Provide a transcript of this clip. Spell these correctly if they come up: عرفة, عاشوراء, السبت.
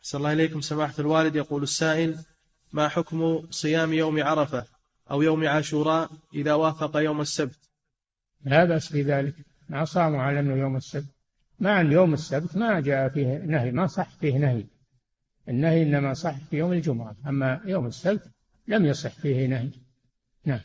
أحسن الله إليكم سماحة الوالد. يقول السائل: ما حكم صيام يوم عرفة أو يوم عاشوراء إذا وافق يوم السبت؟ لا بأس بذلك، ما صاموا على أنه يوم السبت، مع أن يوم السبت ما جاء فيه نهي، ما صح فيه نهي، النهي إنما صح في يوم الجمعة، أما يوم السبت لم يصح فيه نهي. نعم.